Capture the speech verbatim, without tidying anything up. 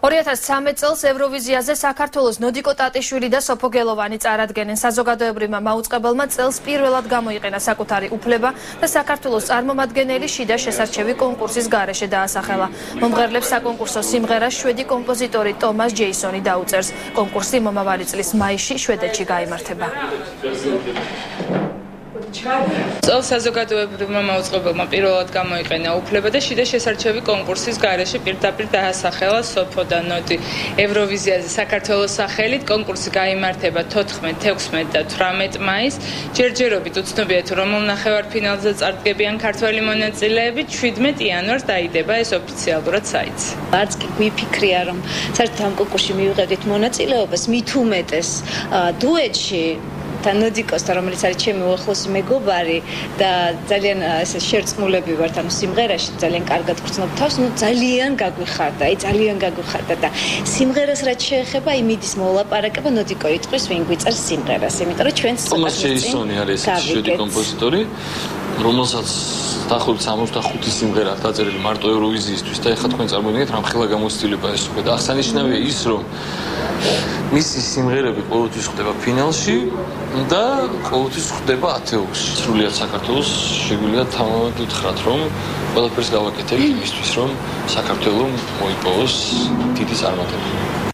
ორი ათას ცხრა წელს ევროვიზიაზე საქართველოს ნოდიკო ტატიშვილი და სოფო გელოვანი წარადგენენ. საზოგადოებრივმა მაუწყებელმა წელს პირველად გამოიყენა საკუთარი უფლება და საქართველოს წარმომადგენელი შიდა შესარჩევი კონკურსის გარეშე დაასახელა. მომღერლებს საკონკურსო სიმღერას შვედი კომპოზიტორი ტომას ჯეისონი დაუწერს. კონკურსი მომავალი წლის მაისში შვედეთში გაიმართება. Წელს საზოგადოებრივმა მაუწყებელმა პირველად გამოიყენა უფლება და შიდა შესარჩევი კონკურსის გარეშე პირდაპირ დაასახელა სოფო და ნოდი. ევროვიზიაზე საქართველოს სახელით კონკურსი გაიმართება ოთხმეტე, თექვსმეტე და თვრამეტე მაისს. ჯერჯერობით უცნობია თუ რომელ ნახევარფინალზე წარდგებიან ქართველი მონაწილეები. შვიდმეტი იანვარს დაიდება ეს ოფიციალურად საიტზე. არც კი გვიფიქრია რომ საერთოდ ამ კონკურსში მივიღებდით მონაწილეობას, მით უმეტეს დუეტში Nodikos და რომელიც არის ჩემი უახლესი მეგობარი და ძალიან ესე შერწმულები ვართ ამ სიმღერაში, ძალიან კარგად გრძნობ თავს, ნუ ძალიან გაგვიხარდა, აი ძალიან გაგვიხარდა და სიმღერას რაც შეეხება, იმიდის მოლაპარაკება Nodiko იტყვის, ვინ გვიწერს სიმღერას, იმიტომ რომ ჩვენს ტომას ჯეისონი არის ეს შვედი კომპოზიტორი, რომელსაც დაახლოებით სამოცდახუთი სიმღერა აქვს დაწერილი მარტო ევროვიზიისთვის და ეხლა თქვენ წარმოიდგინეთ რა ხელა გამოცდილება ეს უკვე და აღსანიშნავია ის რომ მისი სიმღერები ყოველთვის ხდება ფინალში და ყოველთვის ხდება ათეულში. სრულიად საქართველოს შეგვიძლია თამამად გითხრათ რომ ყველაფერს გავაკეთებთ იმისთვის რომ საქართველო მოიპოვოს დიდი წარმატებები.